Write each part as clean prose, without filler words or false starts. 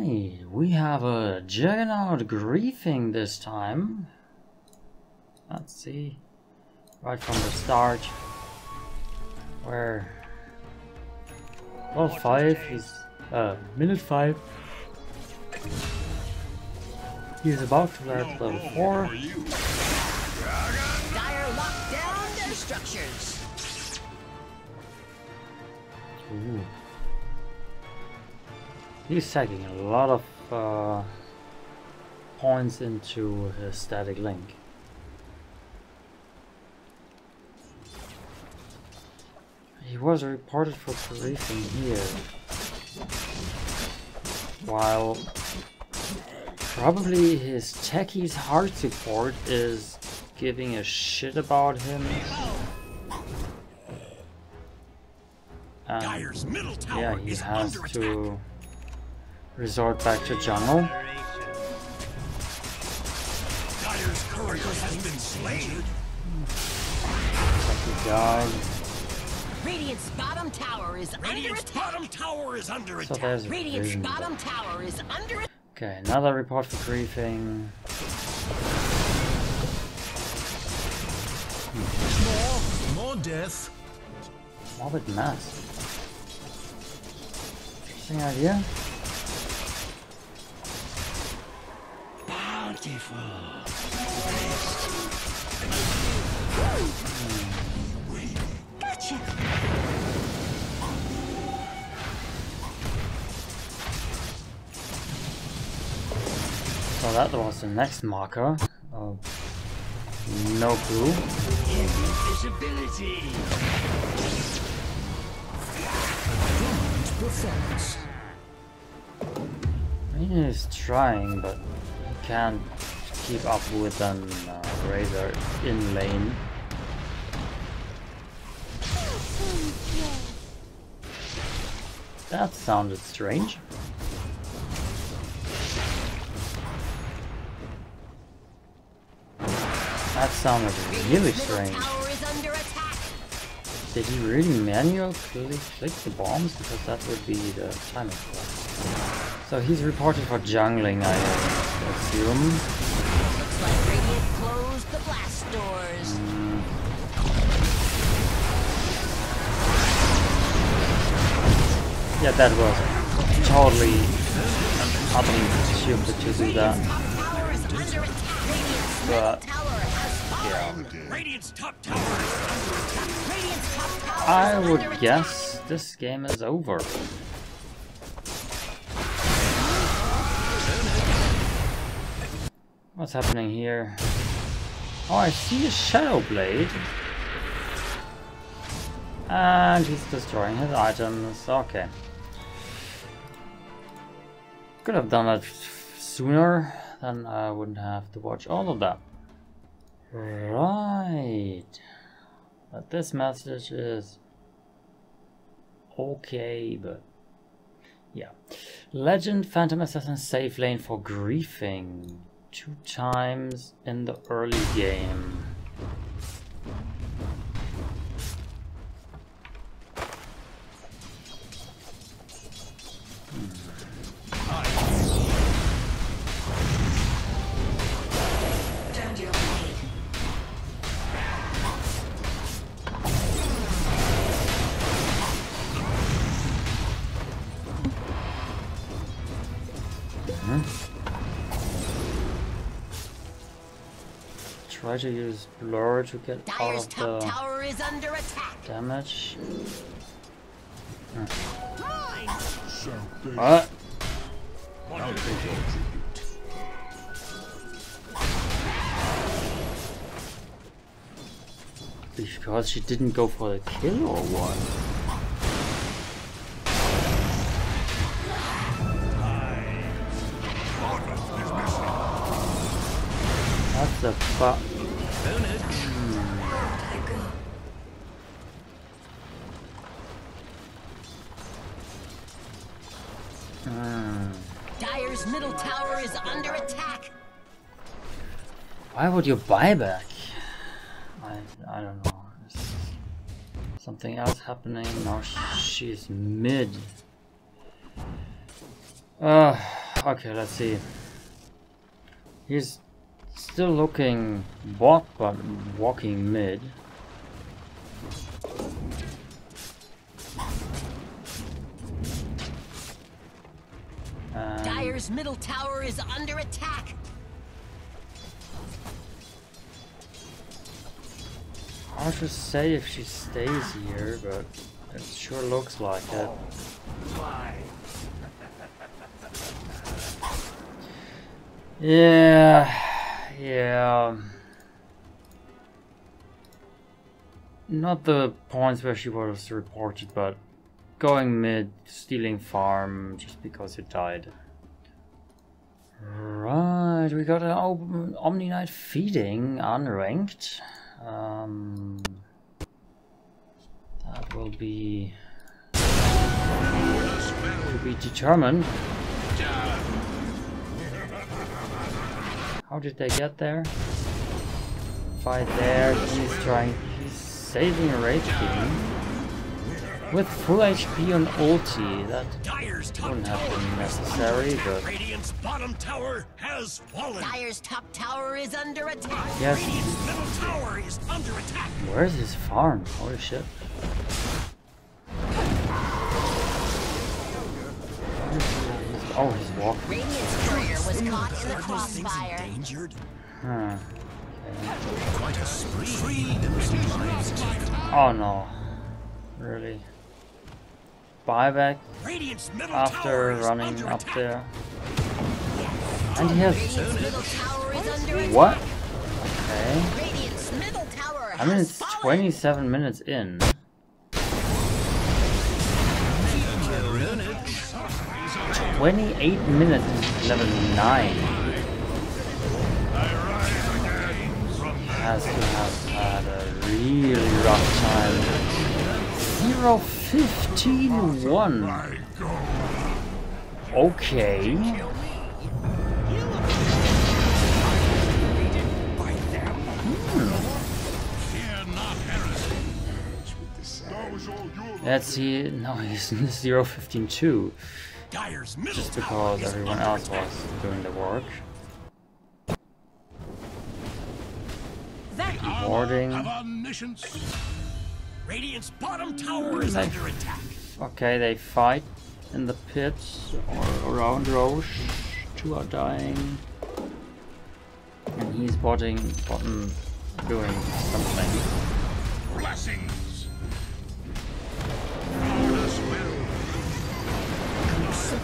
Alright, we have a Juggernaut griefing this time. Let's see, right from the start, where minute 5, he is about to land level 4. Dire lock down their structures. Ooh. He's sacking a lot of points into his static link. He was reported for griefing here, while probably his Techies hard support is giving a shit about him. And yeah, he has to resort back to jungle. Dyer's courier has been slain. Lucky guy. Radiant's bottom tower is under attack. So there's a reason. Okay, another report for griefing. More death. Morbid mass. Interesting idea. Beautiful. Gotcha. So that was the next marker. Oh, no clue. Invisibility. I mean, he's trying, but can't keep up with an Razor in lane. That sounded strange. That sounded really strange. Did he really manually click the bombs? Because that would be the timing. So he's reported for jungling, I assume. Looks like Radiant closed the blast doors. Yeah, that was totally stupid to do that. But yeah. Radiant's top tower is under attack. I would guess this game is over. What's happening here? Oh, I see a Shadow Blade. And he's destroying his items. Okay. Could have done that sooner, then I wouldn't have to watch all of that. Right. But this message is okay, but yeah. Legend Phantom Assassin safe lane for griefing. 2 times in the early game. Try to use blur to get out of the damage. What? Because she didn't go for the kill or what? What the fuck? Dire's middle tower is under attack. Why would you buy back? I don't know. Is something else happening? Now she's mid. Okay, let's see. He's still looking bot, but walking mid. Dire's middle tower is under attack. Hard to say if she stays here, but it sure looks like it. Yeah. Not the points where she was reported, but going mid, stealing farm just because you died. Right, we got an Omni-Knight feeding unranked. That will be determined. How did they get there? Fight there. He's trying. He's saving a raid team with full HP on ulti. That wouldn't have been necessary, but Radiant's bottom tower has fallen. Dire's top tower is under attack. Yes. Radiant's middle tower is under attack. Where's his farm? Holy shit! Oh, he's walking. Radiant's courier was caught in the crossfire. Huh. Okay. Oh no. Really? Buyback after running up there. And he has... What? Okay. I mean, it's 27 minutes in. Minute 11:09. Has to have had a really rough time. 0:15:1. Okay. Let's see. No, he's 0:15:2. Just because everyone else was doing the work. Warding. Radiant's bottom tower is under attack. Okay, they fight in the pits or around Roche. Two are dying. And he's bottom doing something. Blessings.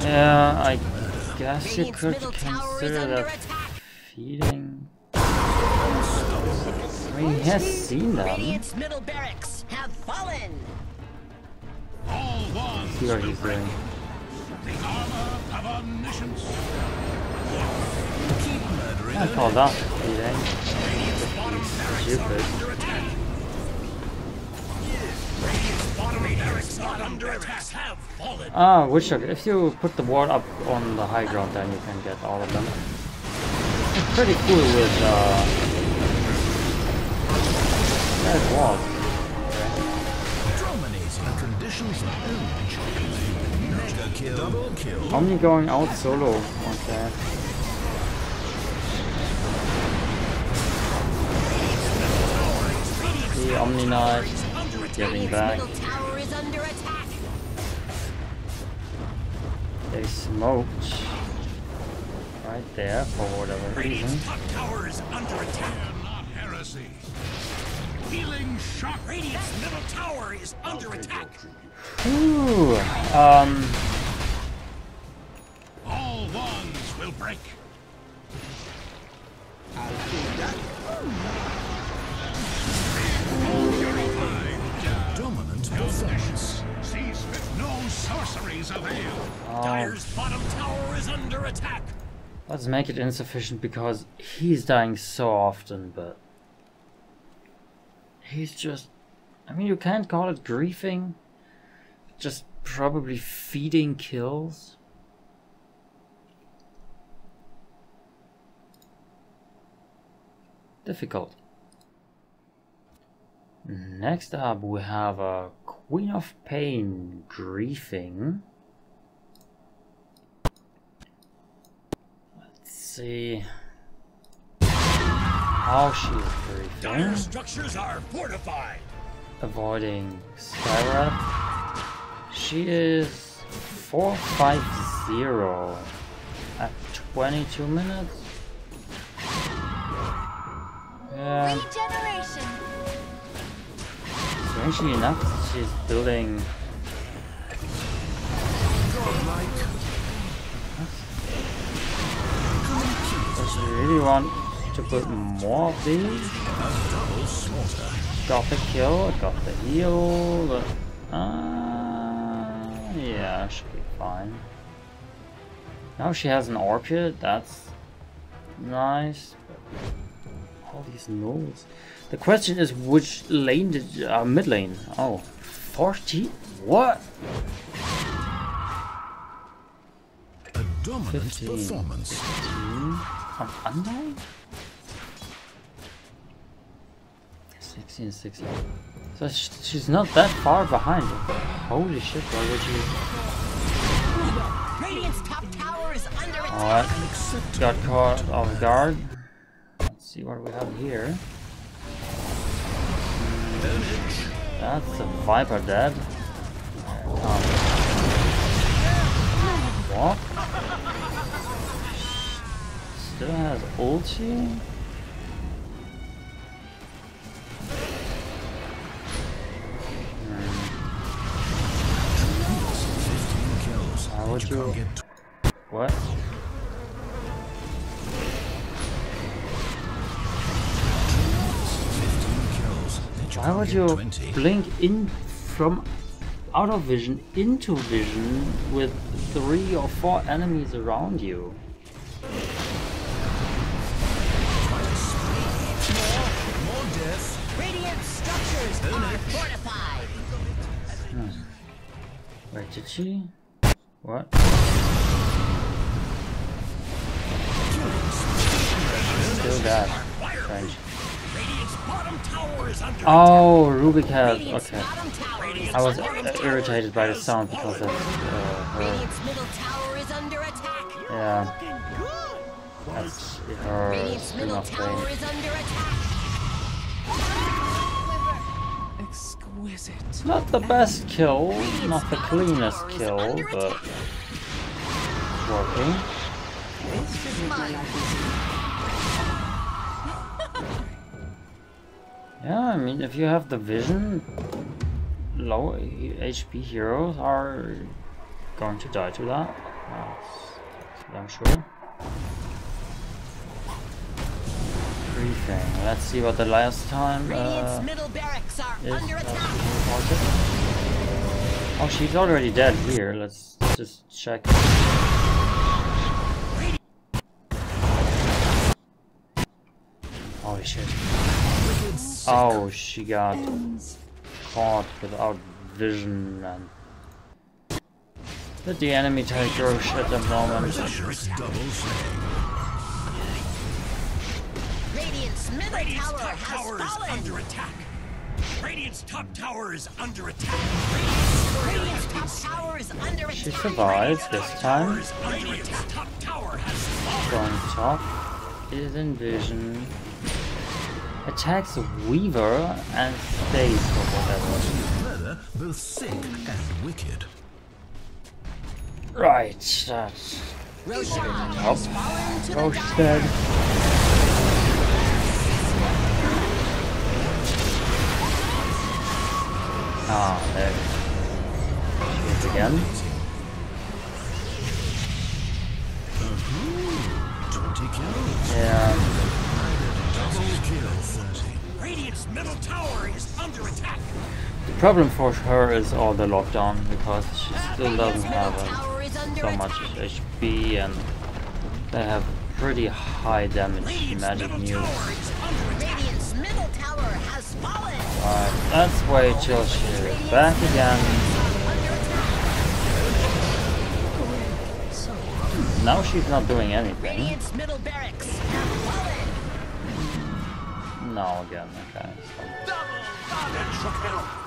Yeah, I guess you could consider that feeding. I mean, he has seen them. Let's see what he's doing. I call that feeding. Stupid. Ah, Witch Doctor. If you put the ward up on the high ground, then you can get all of them. It's pretty cool with that wall. Okay. Omni going out solo on that. The Omni-Knight getting back. They smoked right there for whatever reason. Ooh, all wands will break. Seas with no sorceries avail. Dire's bottom tower is under attack. Let's make it insufficient because he's dying so often, but he's just, I mean, you can't call it griefing, just probably feeding kills. Difficult. Next up we have a Queen of Pain griefing. see. Oh, she is briefing. Dire structures are fortified. Avoiding Skyra. She is 450 at 22 minutes. Yeah. Regeneration. Strangely enough, she's building. Does she really want to put more of these? Got the kill, got the heal, but yeah, should be fine. Now she has an orb here, that's nice. All these nodes. The question is, which lane did mid lane? Oh, 40? What? 15. Performance. 15. From Undyne? 16, 16. So she's not that far behind. Holy shit, why would you? Radiance top tower is under attack. Alright, got caught off guard. Let's see what we have here. That's a Viper dead. What? Still has ulti? How would you... What? Why would you blink in from out of vision into vision with 3 or 4 enemies around you? More death. Radiant structures are fortified. Wait, did she? What? Still that. Strange. Oh, Rubik has. Okay. I was irritated by the sound because of her. Yeah. That's her Queen of Pain. Exquisite. Not the best kill, not the cleanest kill, but it's working. Yeah, I mean, if you have the vision, low HP heroes are going to die to that. I'm sure. Briefing. Let's see what the last time is. Oh, she's already dead here. Let's just check. Holy shit. Oh, she got caught without vision and... Let the enemy take your shit at the moment. Radiant's middle tower has fallen. Under attack. Radiant's top tower is under attack. Radiant's top tower is under attack. She survives this time. Radiant's top tower has fallen. Going top is in vision. Attacks Weaver and stays for whatever. Both sick and wicked. Right, that's top. Oh, she's dead. Ah, there she is again. 20 kills. Yeah. Radiant's middle tower is under attack. The problem for her is all the lockdown because she still doesn't have so much HP and they have pretty high damage magic news. Radiant's middle tower has fallen. Alright, let's wait till she is back again. Now she's not doing anything. Radiant's middle barracks have fallen. No, again, okay. So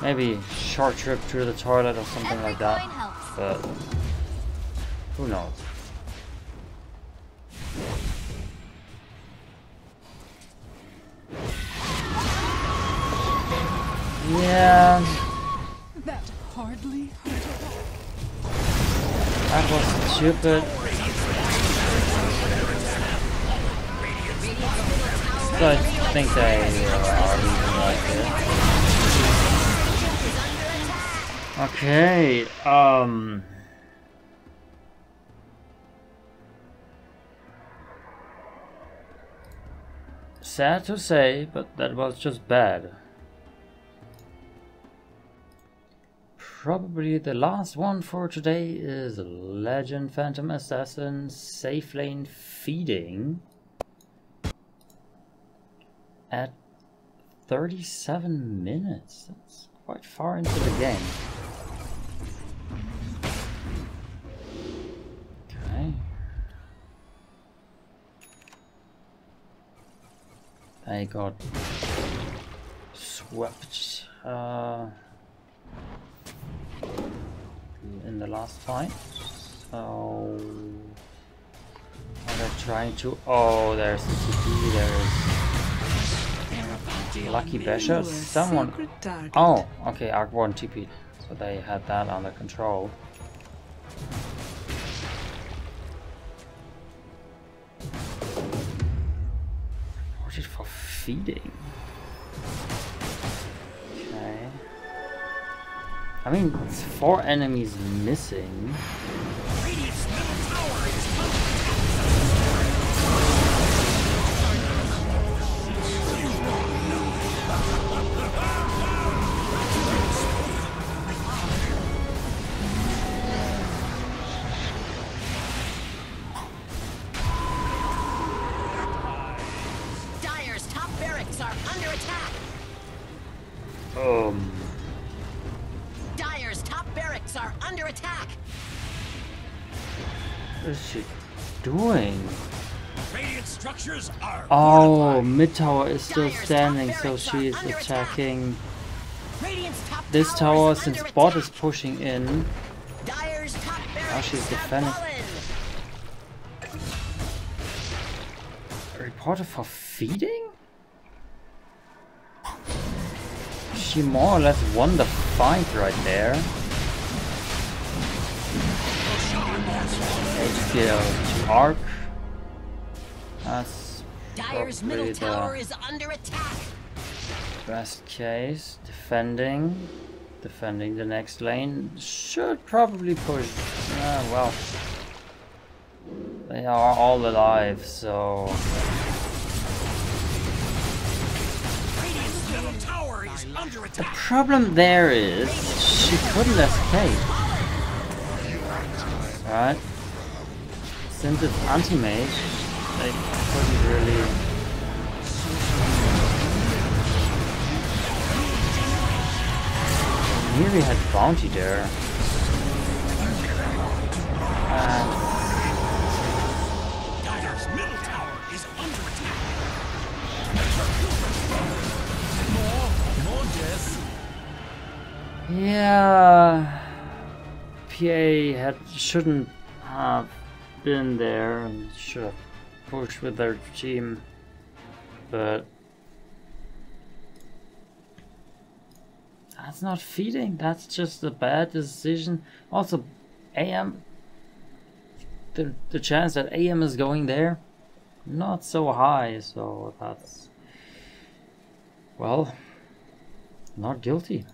maybe short trip to the toilet or something like that, but who knows? Yeah. That hardly hurt at all. That was stupid. So I think they are even like it. Okay, sad to say, but that was just bad. Probably the last one for today is Legend Phantom Assassin Safe Lane Feeding at 37 minutes. That's quite far into the game. Okay. They got swept in the last fight, so they're trying to. Oh, there's the CP, there's Lucky Basher. Someone. Oh, okay, Arc 1 TP. So they had that under control. Reported for feeding. Okay. I mean, it's 4 enemies missing. Dire's top barracks are under attack. Are under attack. What is she doing? Radiant structures are fortified. Mid tower is still standing, so she is attacking this tower since bot is pushing in. Now she's defending. Reported for feeding? She more or less won the fight right there. HPL to Arc. That's Dire's middle tower is under attack. Best case. Defending. Defending the next lane. Should probably push. Well. They are all alive, so. The problem there is she couldn't escape. Right? Since it's Anti-Mage, they couldn't really... I nearly had bounty there. Dyer's middle tower is under attack. More death. Yeah... PA shouldn't have been there and should have pushed with their team, but that's not feeding, that's just a bad decision. Also, AM, the chance that AM is going there, not so high, so that's, well, not guilty.